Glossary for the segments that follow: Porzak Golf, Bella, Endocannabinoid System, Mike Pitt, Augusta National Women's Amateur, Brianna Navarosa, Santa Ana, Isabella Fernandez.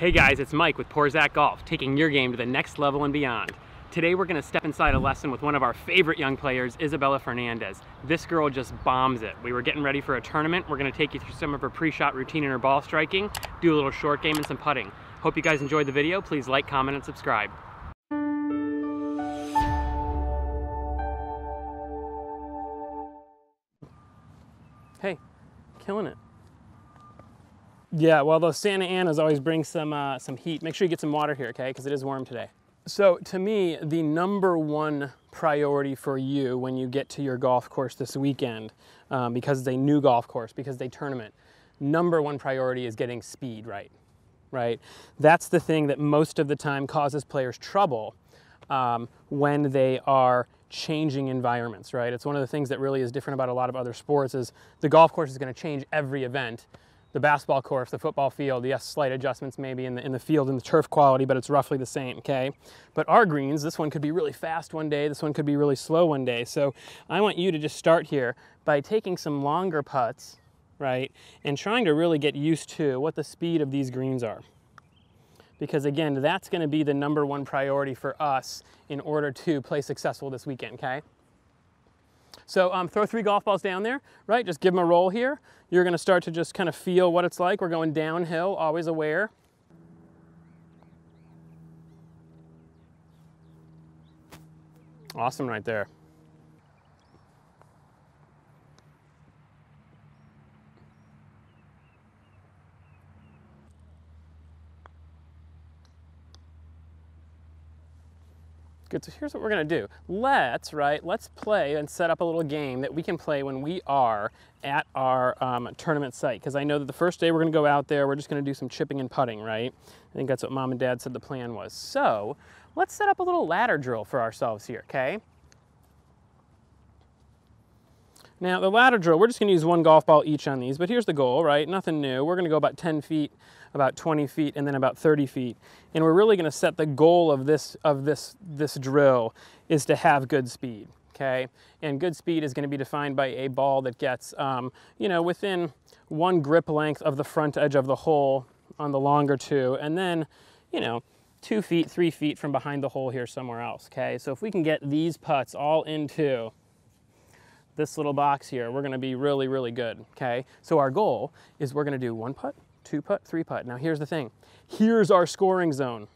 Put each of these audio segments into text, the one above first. Hey guys, it's Mike with Porzak Golf, taking your game to the next level and beyond. Today we're going to step inside a lesson with one of our favorite young players, Isabella Fernandez. This girl just bombs it. We were getting ready for a tournament. We're going to take you through some of her pre-shot routine and her ball striking, do a little short game and some putting. Hope you guys enjoyed the video. Please like, comment, and subscribe. Hey, killing it. Yeah, well, those Santa Ana's always bring some heat. Make sure you get some water here, okay? Because it is warm today. So to me, the number one priority for you when you get to your golf course this weekend, because it's a new golf course, because they tournament, number one priority is getting speed right, That's the thing that most of the time causes players trouble when they are changing environments, right? It's one of the things that really is different about a lot of other sports is the golf course is going to change every event. The basketball course, the football field, yes, slight adjustments maybe in the field and the turf quality, but it's roughly the same, okay? But our greens, this one could be really fast one day, this one could be really slow one day. So I want you to just start here by taking some longer putts, right? And trying to really get used to what the speed of these greens are. Because again, that's gonna be the number one priority for us in order to play successful this weekend, okay? So throw three golf balls down there, right? Just give them a roll here. You're gonna start to just kind of feel what it's like. We're going downhill, always aware. Awesome right there. Good, so here's what we're gonna do. Let's play and set up a little game that we can play when we are at our tournament site. Because I know that the first day we're gonna go out there, we're just gonna do some chipping and putting, right? I think that's what mom and dad said the plan was. So let's set up a little ladder drill for ourselves here, okay? Now the ladder drill, we're just gonna use one golf ball each on these, but here's the goal, right? Nothing new. We're gonna go about 10 feet, about 20 feet, and then about 30 feet. And we're really gonna set the goal of this drill is to have good speed, okay? And good speed is gonna be defined by a ball that gets, you know, within one grip length of the front edge of the hole on the longer two, and then, you know, 2 feet, 3 feet from behind the hole here somewhere else, okay? So if we can get these putts all into this little box here, we're gonna be really, really good, okay? So our goal is we're gonna do one putt, two putt, three putt. Now here's the thing, here's our scoring zone,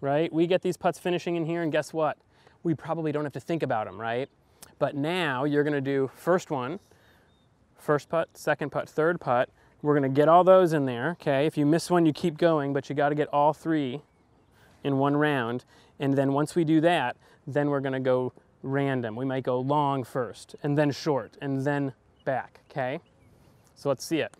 right? We get these putts finishing in here and guess what? We probably don't have to think about them, right? But now you're gonna do first one, first putt, second putt, third putt. We're gonna get all those in there, okay? If you miss one, you keep going, but you gotta get all three in one round. And then once we do that, then we're gonna go random. We might go long first and then short and then back, okay? So let's see it.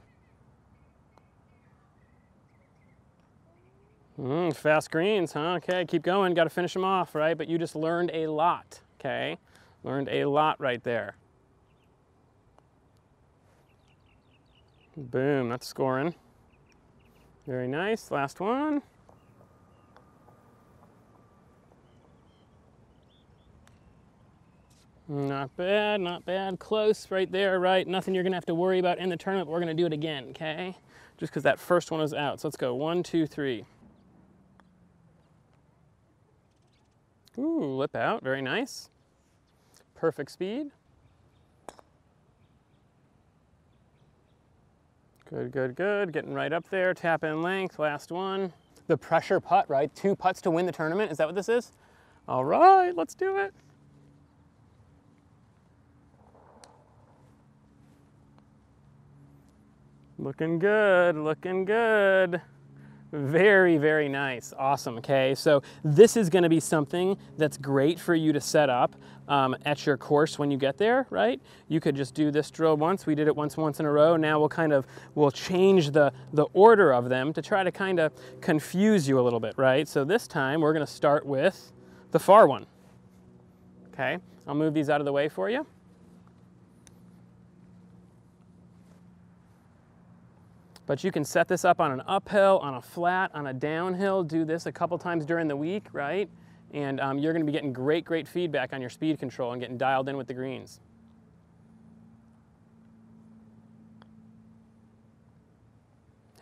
Fast greens, huh? Okay, keep going, got to finish them off, right? But you just learned a lot, okay? Learned a lot right there. Boom, that's scoring. Very nice, last one. Not bad, not bad. Close right there, right? Nothing you're gonna have to worry about in the tournament, but we're gonna do it again, okay? Just because that first one was out. So let's go one, two, three. Ooh, lip out, very nice. Perfect speed. Good, good, good. Getting right up there, tap in length, last one. The pressure putt, right? Two putts to win the tournament, is that what this is? All right, let's do it. Looking good, looking good. Very, very nice, awesome, okay? So this is gonna be something that's great for you to set up at your course when you get there, right? You could just do this drill once. We did it once in a row. Now we'll change the order of them to try to kind of confuse you a little bit, right? So this time we're gonna start with the far one, okay? I'll move these out of the way for you. But you can set this up on an uphill, on a flat, on a downhill, do this a couple times during the week, right? And you're gonna be getting great, great feedback on your speed control and getting dialed in with the greens.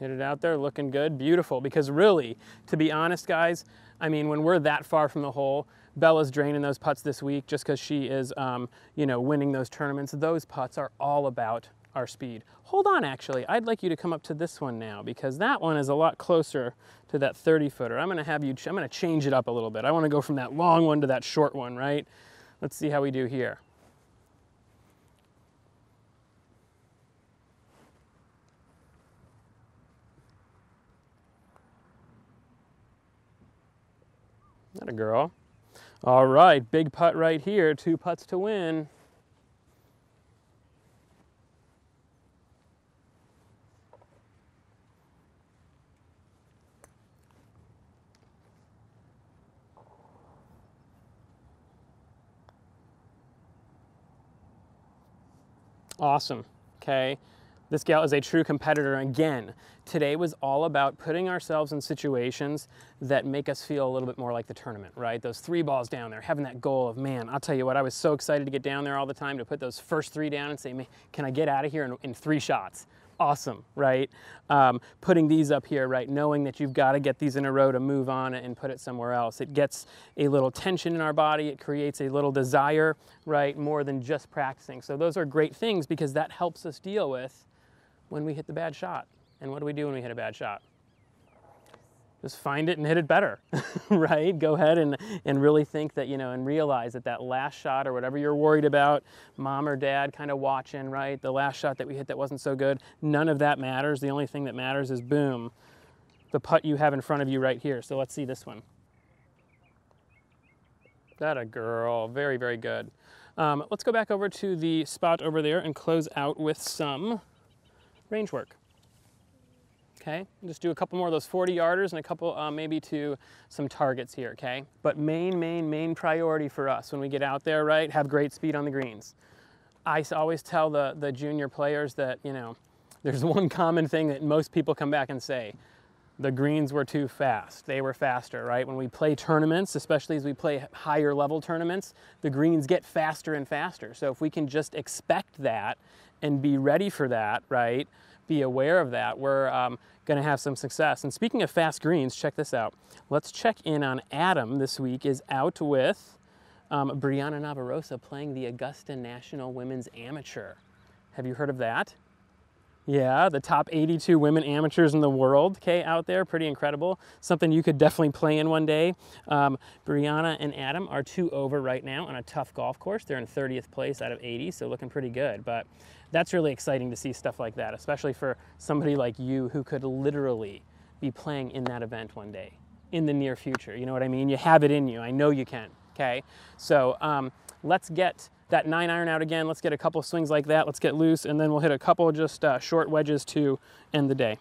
Hit it out there, looking good, beautiful. Because really, to be honest, guys, I mean, when we're that far from the hole, Bella's draining those putts this week just because she is, you know, winning those tournaments. Those putts are all about our speed. Hold on, actually, I'd like you to come up to this one now because that one is a lot closer to that 30-footer. I'm gonna have you, I'm gonna change it up a little bit. I wanna go from that long one to that short one, right? Let's see how we do here. That a girl. All right, big putt right here, two putts to win. Awesome, okay? This gal is a true competitor. Again, today was all about putting ourselves in situations that make us feel a little bit more like the tournament, right? Those three balls down there, having that goal of, man, I'll tell you what, I was so excited to get down there all the time to put those first three down and say, man, can I get out of here in three shots? Awesome, right? Putting these up here, right? Knowing that you've got to get these in a row to move on and put it somewhere else. It gets a little tension in our body. It creates a little desire, right? More than just practicing. So those are great things because that helps us deal with when we hit the bad shot. And what do we do when we hit a bad shot? Just find it and hit it better, right? Go ahead and really think that, you know, and realize that that last shot or whatever you're worried about, mom or dad kind of watching, right? The last shot that we hit that wasn't so good, none of that matters. The only thing that matters is, boom, the putt you have in front of you right here. So let's see this one. That a girl, very, very good. Let's go back over to the spot over there and close out with some range work. Okay, just do a couple more of those 40-yarders and a couple maybe to some targets here, okay? But main priority for us when we get out there, right, have great speed on the greens. I always tell the junior players that, you know, there's one common thing that most people come back and say, the greens were too fast. They were faster, right? When we play tournaments, especially as we play higher level tournaments, the greens get faster and faster. So if we can just expect that and be ready for that, right? Be aware of that, we're gonna have some success. And speaking of fast greens, check this out. Let's check in on Adam this week is out with Brianna Navarosa playing the Augusta National Women's Amateur. Have you heard of that? Yeah, the top 82 women amateurs in the world, okay, out there, pretty incredible. Something you could definitely play in one day. Brianna and Adam are 2 over right now on a tough golf course. They're in 30th place out of 80, so looking pretty good. But that's really exciting to see stuff like that, especially for somebody like you who could literally be playing in that event one day in the near future. You know what I mean? You have it in you. I know you can, okay? So let's get that 9-iron out again. Let's get a couple swings like that. Let's get loose, and then we'll hit a couple just short wedges to end the day.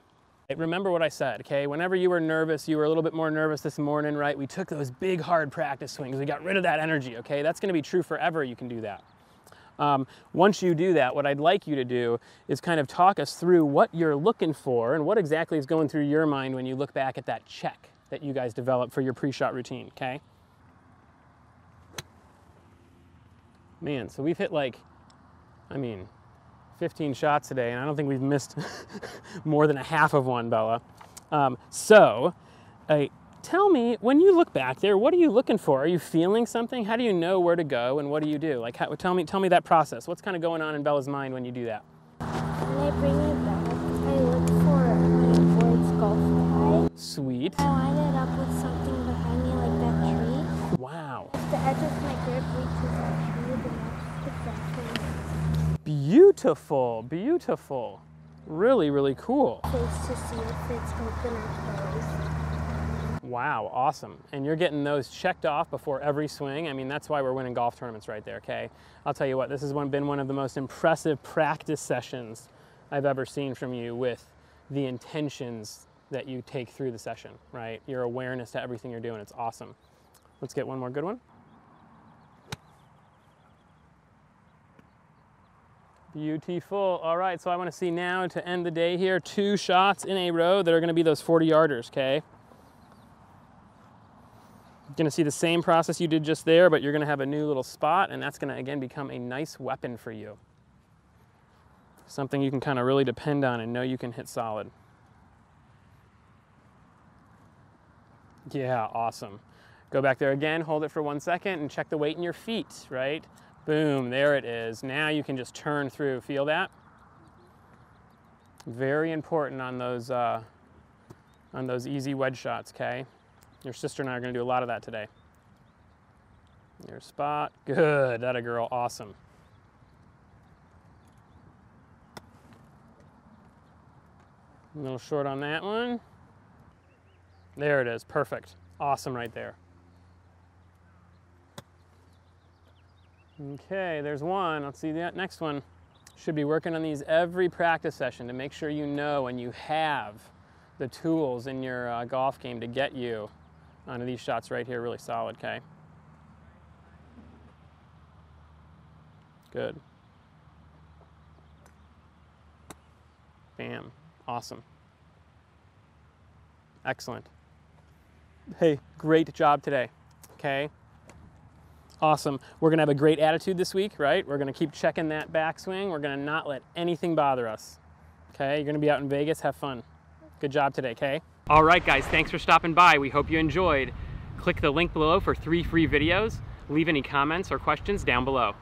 Remember what I said, okay? Whenever you were nervous, you were a little bit more nervous this morning, right? We took those big, hard practice swings. We got rid of that energy, okay? That's gonna be true forever. You can do that. Once you do that, what I'd like you to do is kind of talk us through what you're looking for and what exactly is going through your mind when you look back at that check that you guys developed for your pre-shot routine, okay? Man, so we've hit like, I mean, 15 shots today, and I don't think we've missed more than a half of one, Bella. Tell me, when you look back there, what are you looking for? Are you feeling something? How do you know where to go, and what do you do? Like, tell me that process. What's kind of going on in Bella's mind when you do that? When I bring it back, I look for my board's golf bag. Sweet. I line it up with something behind me, like that tree. Wow. If the edge of my grip reaches that tree. Beautiful, beautiful. Really, really cool. It's to see if it's open or closed. Wow, awesome. And you're getting those checked off before every swing. I mean, that's why we're winning golf tournaments right there, okay? I'll tell you what, this has been one of the most impressive practice sessions I've ever seen from you with the intentions that you take through the session, right? Your awareness to everything you're doing, it's awesome. Let's get one more good one. Beautiful. All right, so I want to see now to end the day here, 2 shots in a row that are going to be those 40-yarders, okay? You're going to see the same process you did just there, but you're going to have a new little spot, and that's going to, again, become a nice weapon for you. Something you can kind of really depend on and know you can hit solid. Yeah, awesome. Go back there again, hold it for 1 second, and check the weight in your feet, right? Boom, there it is. Now you can just turn through. Feel that? Very important on those easy wedge shots, okay? Your sister and I are going to do a lot of that today. Your spot. Good. That a girl. Awesome. A little short on that one. There it is. Perfect. Awesome right there. Okay, there's one. Let's see that next one. Should be working on these every practice session to make sure you know and you have the tools in your golf game to get you onto these shots right here really solid, okay? Good. Bam. Awesome. Excellent. Hey, great job today, okay? Awesome. We're going to have a great attitude this week, right? We're going to keep checking that backswing. We're going to not let anything bother us, okay? You're going to be out in Vegas. Have fun. Good job today, okay? All right, guys. Thanks for stopping by. We hope you enjoyed. Click the link below for 3 free videos. Leave any comments or questions down below.